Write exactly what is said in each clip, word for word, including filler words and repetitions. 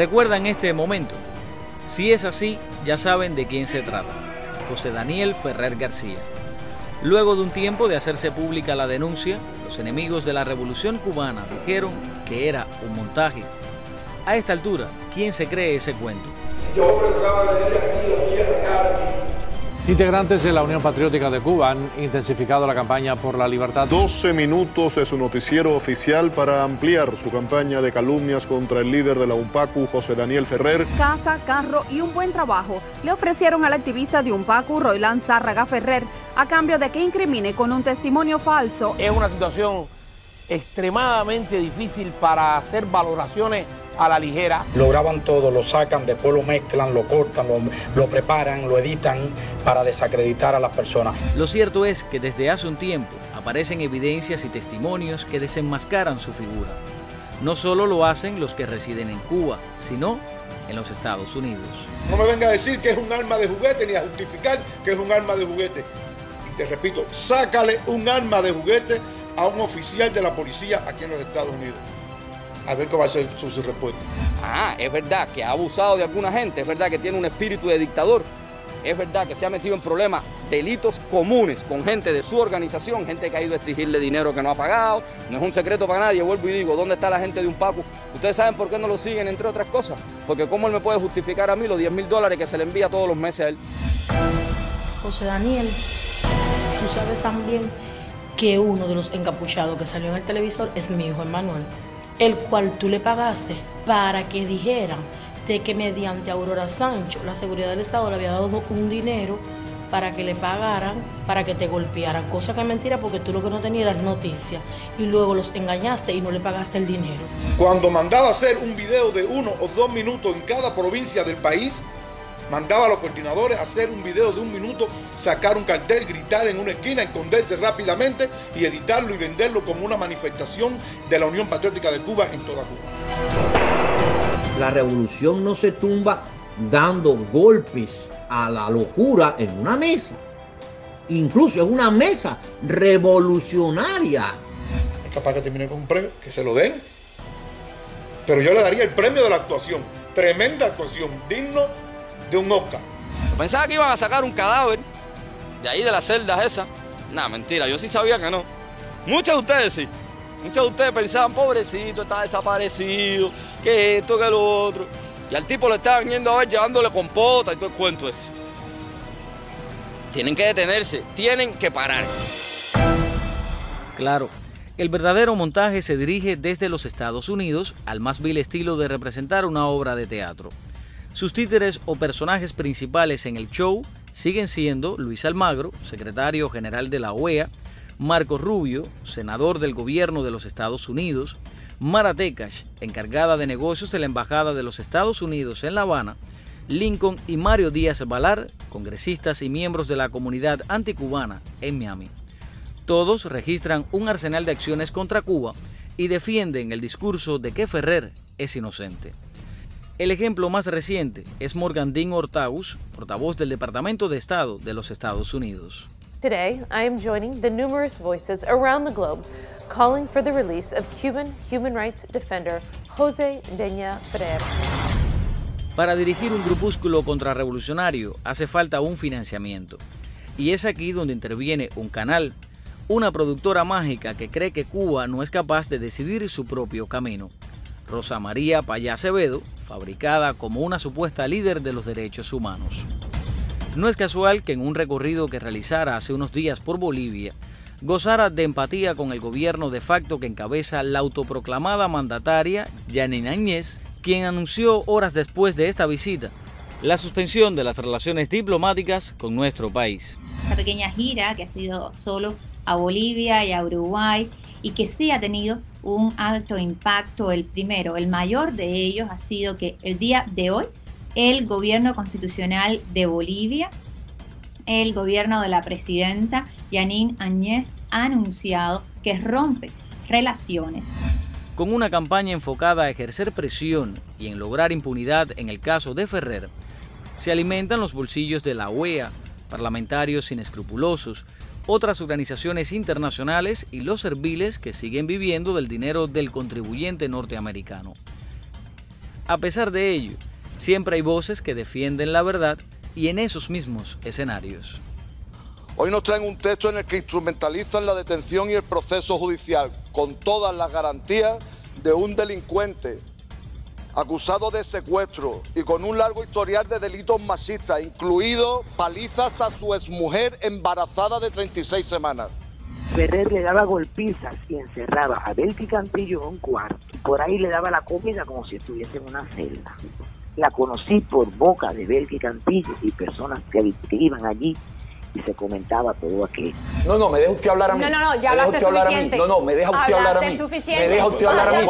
recuerdan este momento. Si es así, ya saben de quién se trata: José Daniel Ferrer García. Luego de un tiempo de hacerse pública la denuncia, los enemigos de la Revolución Cubana dijeron que era un montaje. A esta altura, ¿quién se cree ese cuento? Yo procuraba leer aquí o cerca. Integrantes de la Unión Patriótica de Cuba han intensificado la campaña por la libertad. doce minutos de su noticiero oficial para ampliar su campaña de calumnias contra el líder de la UNPACU, José Daniel Ferrer. Casa, carro y un buen trabajo le ofrecieron al activista de UNPACU, Roilán Zárraga Ferrer, a cambio de que incrimine con un testimonio falso. Es una situación extremadamente difícil para hacer valoraciones a la ligera. Lo graban todo, lo sacan, después lo mezclan, lo cortan, lo, lo preparan, lo editan para desacreditar a las personas. Lo cierto es que desde hace un tiempo aparecen evidencias y testimonios que desenmascaran su figura. No solo lo hacen los que residen en Cuba, sino en los Estados Unidos. No me venga a decir que es un arma de juguete ni a justificar que es un arma de juguete. Y te repito, sácale un arma de juguete a un oficial de la policía aquí en los Estados Unidos. A ver cómo va a ser su, su respuesta. Ah, es verdad que ha abusado de alguna gente, es verdad que tiene un espíritu de dictador, es verdad que se ha metido en problemas, delitos comunes con gente de su organización, gente que ha ido a exigirle dinero que no ha pagado. No es un secreto para nadie, vuelvo y digo, ¿dónde está la gente de UNPACU? Ustedes saben por qué no lo siguen, entre otras cosas, porque cómo él me puede justificar a mí los diez mil dólares que se le envía todos los meses a él. José Daniel, tú sabes también que uno de los encapuchados que salió en el televisor es mi hijo Emanuel, el cual tú le pagaste para que dijeran de que mediante Aurora Sancho la seguridad del Estado le había dado un dinero para que le pagaran, para que te golpearan, cosa que es mentira porque tú lo que no tenías eran noticias y luego los engañaste y no le pagaste el dinero. Cuando mandaba hacer un video de uno o dos minutos en cada provincia del país, mandaba a los coordinadores hacer un video de un minuto, sacar un cartel, gritar en una esquina, esconderse rápidamente y editarlo y venderlo como una manifestación de la Unión Patriótica de Cuba en toda Cuba. La revolución no se tumba dando golpes a la locura en una mesa. Incluso es una mesa revolucionaria. Es capaz que termine con un premio, que se lo den. Pero yo le daría el premio de la actuación. Tremenda actuación, digno de un Oscar. Pensaba que iban a sacar un cadáver de ahí de las celdas esas. Nah, mentira, yo sí sabía que no. Muchos de ustedes sí. Muchos de ustedes pensaban, pobrecito, está desaparecido, que esto, que lo otro. Y al tipo le estaban yendo a ver, llevándole compota y todo el cuento ese. Tienen que detenerse, tienen que parar. Claro, el verdadero montaje se dirige desde los Estados Unidos al más vil estilo de representar una obra de teatro. Sus títeres o personajes principales en el show siguen siendo Luis Almagro, secretario general de la O E A, Marcos Rubio, senador del gobierno de los Estados Unidos, Mara Tejada, encargada de negocios de la Embajada de los Estados Unidos en La Habana, Lincoln y Mario Díaz-Balart, congresistas y miembros de la comunidad anticubana en Miami. Todos registran un arsenal de acciones contra Cuba y defienden el discurso de que Ferrer es inocente. El ejemplo más reciente es Morgan Dean Ortaus, portavoz del Departamento de Estado de los Estados Unidos. Today, I am joining the numerous voices around the globe calling for the release of Cuban human rights defender José Daniel Ferrer. Para dirigir un grupúsculo contrarrevolucionario hace falta un financiamiento. Y es aquí donde interviene un canal, una productora mágica que cree que Cuba no es capaz de decidir su propio camino. Rosa María Payá Acevedo, fabricada como una supuesta líder de los derechos humanos. No es casual que en un recorrido que realizara hace unos días por Bolivia, gozara de empatía con el gobierno de facto que encabeza la autoproclamada mandataria Jeanine Áñez, quien anunció horas después de esta visita la suspensión de las relaciones diplomáticas con nuestro país. Esta pequeña gira que ha sido solo a Bolivia y a Uruguay y que sí ha tenido un alto impacto. El primero, el mayor de ellos, ha sido que el día de hoy el gobierno constitucional de Bolivia, el gobierno de la presidenta Jeanine Áñez, ha anunciado que rompe relaciones. Con una campaña enfocada a ejercer presión y en lograr impunidad en el caso de Ferrer, se alimentan los bolsillos de la O E A, parlamentarios inescrupulosos, otras organizaciones internacionales y los serviles que siguen viviendo del dinero del contribuyente norteamericano. A pesar de ello, siempre hay voces que defienden la verdad y en esos mismos escenarios. Hoy nos traen un texto en el que instrumentalizan la detención y el proceso judicial con todas las garantías de un delincuente acusado de secuestro y con un largo historial de delitos machistas, incluido palizas a su exmujer embarazada de treinta y seis semanas. Ferrer le daba golpizas y encerraba a Belki Cantillo en un cuarto. Por ahí le daba la comida como si estuviese en una celda. La conocí por boca de Belki Cantillo y personas que, que iban allí y se comentaba todo aquello. No, no, me deja usted hablar a mí. No, no, no, ya hablaste suficiente. No, no, me deja usted hablar a mí. Me deja usted hablar a mí.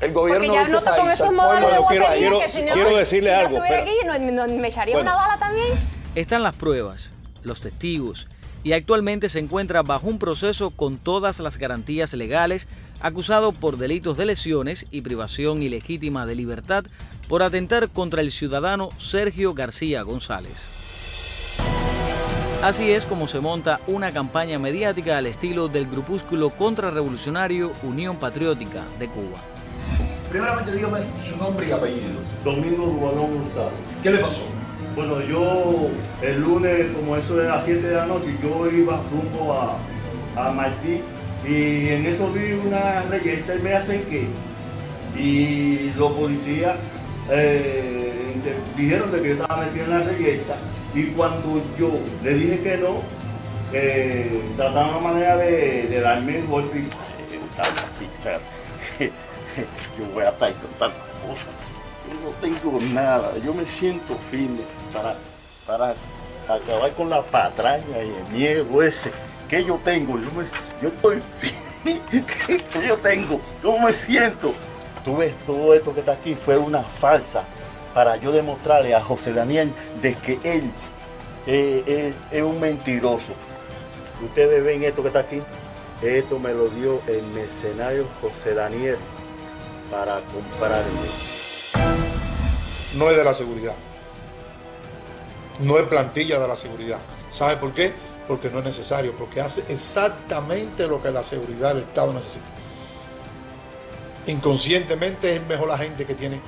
El gobierno ya no tocó esos modelos de botería, que si no estuviera aquí, me echaría una bala también. Están las pruebas, los testigos, y actualmente se encuentra bajo un proceso con todas las garantías legales, acusado por delitos de lesiones y privación ilegítima de libertad por atentar contra el ciudadano Sergio García González. Así es como se monta una campaña mediática al estilo del grupúsculo contrarrevolucionario Unión Patriótica de Cuba. Primeramente, dígame su nombre y apellido. Domingo Ruvalón Hurtado. ¿Qué le pasó? Bueno, yo el lunes, como eso de las siete de la noche, yo iba rumbo a, a Martí y en eso vi una reyerta y me acerqué. Y los policías eh, dijeron de que yo estaba metido en la reyerta y cuando yo le dije que no, eh, trataron una manera de, de darme el golpe. Yo voy a estar con tantas cosas. Yo no tengo nada, yo me siento firme para, para acabar con la patraña y el miedo ese que yo tengo. Yo, me, yo estoy firme, que yo tengo, yo me siento. Tú ves, todo esto que está aquí fue una farsa para yo demostrarle a José Daniel de que él eh, eh, es un mentiroso. Ustedes ven esto que está aquí, esto me lo dio el mercenario José Daniel para comprarme. No es de la seguridad, no es plantilla de la seguridad. ¿Sabe por qué? Porque no es necesario, porque hace exactamente lo que la seguridad del Estado necesita. Inconscientemente es mejor la gente que tiene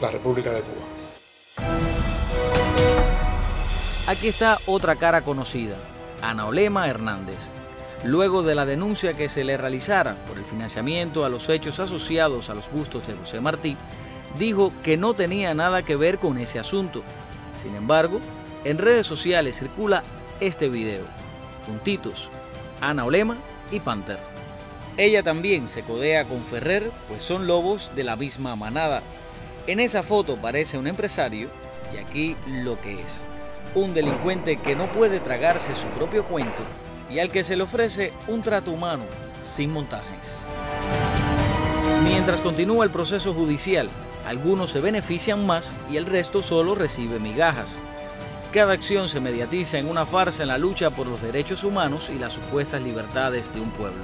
la República de Cuba. Aquí está otra cara conocida, Ana Olema Hernández. Luego de la denuncia que se le realizara por el financiamiento a los hechos asociados a los bustos de José Martí, dijo que no tenía nada que ver con ese asunto. Sin embargo, en redes sociales circula este video. Juntitos, Ana Olema y Panther. Ella también se codea con Ferrer, pues son lobos de la misma manada. En esa foto parece un empresario y aquí lo que es. Un delincuente que no puede tragarse su propio cuento y al que se le ofrece un trato humano sin montajes. Mientras continúa el proceso judicial, algunos se benefician más y el resto solo recibe migajas. Cada acción se mediatiza en una farsa en la lucha por los derechos humanos y las supuestas libertades de un pueblo.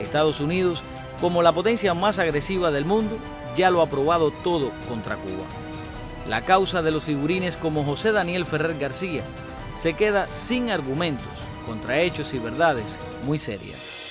Estados Unidos, como la potencia más agresiva del mundo, ya lo ha probado todo contra Cuba. La causa de los figurines como José Daniel Ferrer García se queda sin argumentos contra hechos y verdades muy serias.